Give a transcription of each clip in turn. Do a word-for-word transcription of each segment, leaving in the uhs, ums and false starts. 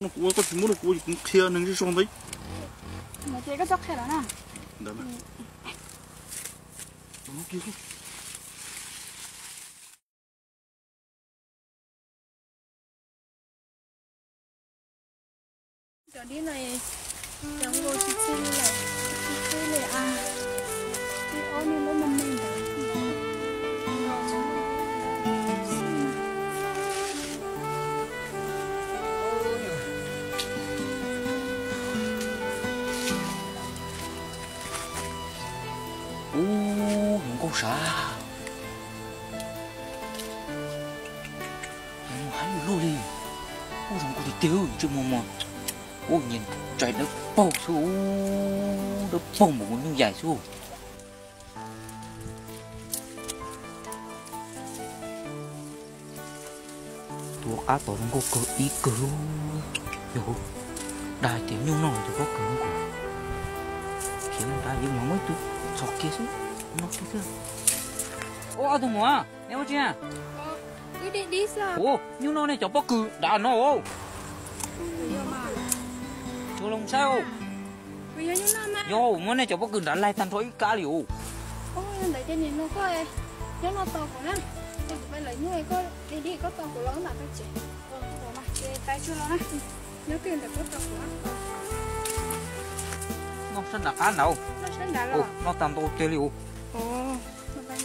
nó có gì muốn nó cũng theo những cái sông đấy mà cái cái dốc thế đó nè đấy mà nó kia kia chỗ đi này trong ngôi chích chích này chích chích này à cái áo này nó mầm mầm đấy. Ô, những con sá, những hái lô đi, ô rằng con thì tiêu chứ mồm mồm, ô nhìn trời nó bông số, nó bông một con dài số. Tua á tổ nó có cơ ý cơ, hiểu, đại tiếng nhung nổi thì có cơ không? Khiến đại tiếng mồm mới tu. Chọc kia chứ, nó kia cơ. Ô, à thùng hóa, nè ô chê à? Ờ, cứ đi đi sao? Ô, nhưng nó này chọc bóc cử, đã nó ô. Chỗ lòng sao? Vì thế nhưng nó mà. Yo, món này chọc bóc cử đã lai tàn thói cá liều. Ô, em lấy trên này nó có ấy. Nếu nó to của nó, em phải lấy như này có, đi đi có to của nó là phải chế. Ờ, có mà, chế tay cho nó nè. Nếu kia là có to của nó. Nó sẵn đã ăn đâu. Nó sẵn đã rồi. Nó tạm tôi chơi liệu. Ồ, nó đang được.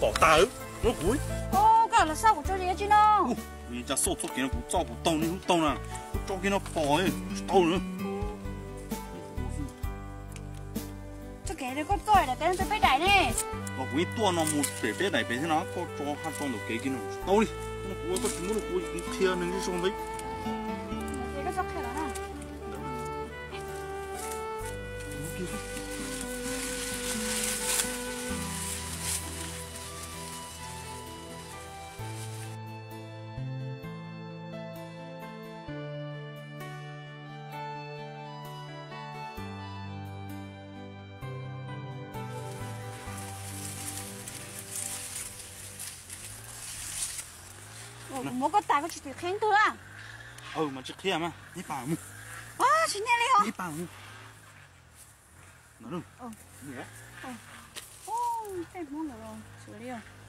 bỏ ta ớ, nó cúi. Ô, cả là sao của cho gì chứ nó? Vì cha sốt sốt kia nó cũng cho của tao nên tao nè, cho kia nó bỏ ấy, tao nữa. Cho kia nó có tội là tên tôi phải đẩy nè. Và quý tua nó một bể bể đẩy bể thế nó có cho hai con được cái kia nó tao đi. Nó cúi có chúng nó cúi cũng theo những cái sông đấy. Thế nó sốc thế đó nè. Nó kia. Mỗi con ta có chỉ được khen tôi à? Ừ mà chỉ khen mà, đi bảo mu. À, chỉ nghe đi hả? Đi bảo mu. Nó rừng. Ờ. Mẹ. Ờ. Ô, cái muốn nó rừng. Xử lý không?